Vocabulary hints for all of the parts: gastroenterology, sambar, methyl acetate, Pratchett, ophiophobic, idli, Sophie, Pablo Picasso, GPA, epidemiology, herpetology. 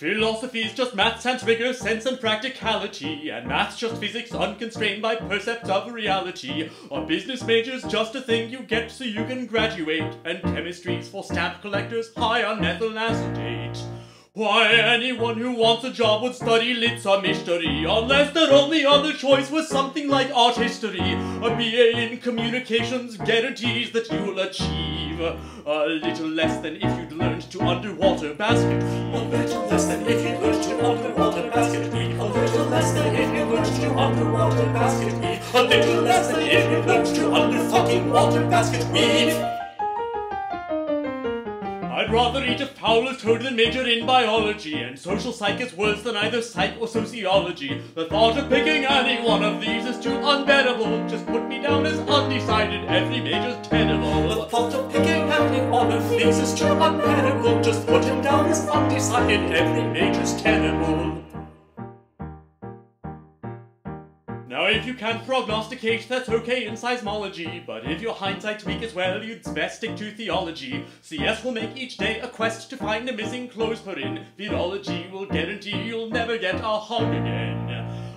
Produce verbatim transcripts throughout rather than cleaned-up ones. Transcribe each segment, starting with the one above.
Philosophy is just math's ambiguous sense and practicality, and math's just physics unconstrained by percept of reality. A business major's just a thing you get so you can graduate, and chemistry's for stamp collectors high on methyl acetate. Why anyone who wants a job would study lit's a mystery, unless their only other choice was something like art history. A B A in communications guarantees that you'll achieve a little less than if you'd learned to underwater basket weave. A little less than if you'd learned to underwater basket weave. A little less than if you'd learned to underwater basket weave. A little less than if you'd learned to under-fucking-water basket weave. I'd rather eat a fowler's toad than major in biology, and social psych is worse than either psych or sociology. The thought of picking any one of these is too unbearable. Just put me down as undecided, every major's tenable. The thought of picking any one of these is too unbearable. Just put him down as undecided, every major's tenable. Now if you can't prognosticate, that's okay in seismology, but if your hindsight's weak as well, you'd best stick to theology. C S will make each day a quest to find a missing clothespin. Virology will guarantee you'll never get a hung again.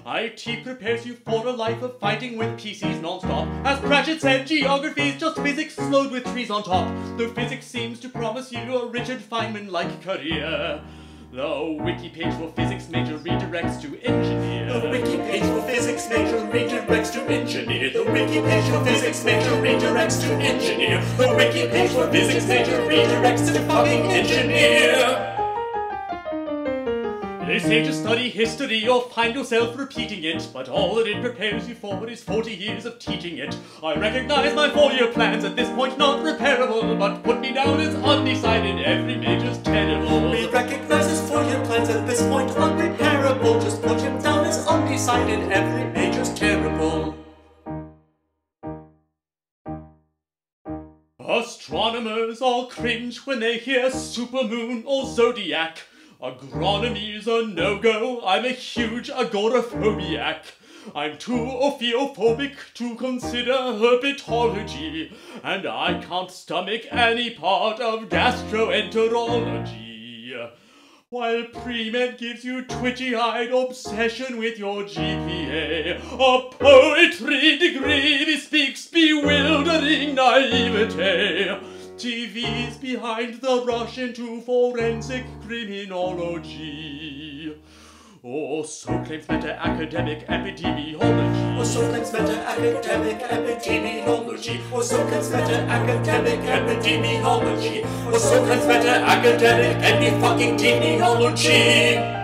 I T prepares you for a life of fighting with P Cs non-stop. As Pratchett said, geography's just physics slowed with trees on top. Though physics seems to promise you a Richard Feynman-like career, the wiki page for physics major redirects to engineer. The wiki page for physics major redirects to engineer. The wiki page for physics major redirects to engineer. The wiki page for physics major redirects to fucking engineer. They say to study history, you'll find yourself repeating it, but all that it prepares you for is forty years of teaching it. I recognize my four-year plan's at this point not repairable, but put me down as undecided, every major's terrible. We recognize his four-year plan's at this point unrepairable, just put him down as undecided, every major's terrible. Astronomers all cringe when they hear supermoon or zodiac. Agronomy's a no-go, I'm a huge agoraphobiac. I'm too ophiophobic to consider herpetology, and I can't stomach any part of gastroenterology. While pre-med gives you twitchy-eyed obsession with your G P A, a poetry degree bespeaks bewildering naivete. T V's behind the rush into forensic criminology. Or so claims meta-academic epidemiology. Or so claims meta-academic epidemiology. Or so claims meta-academic epidemiology. Or so claims meta-academic any-fucking-demiology.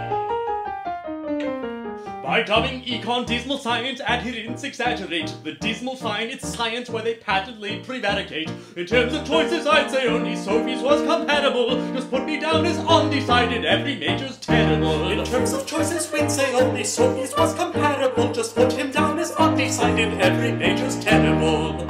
By dubbing econ dismal science, adherents exaggerate. The dismal find it's science where they patently prevaricate. In terms of choices, I'd say only Sophie's was compatible. Just put me down as undecided, every major's terrible. In terms of choices, we'd say only Sophie's was compatible. Just put him down as undecided, every major's terrible.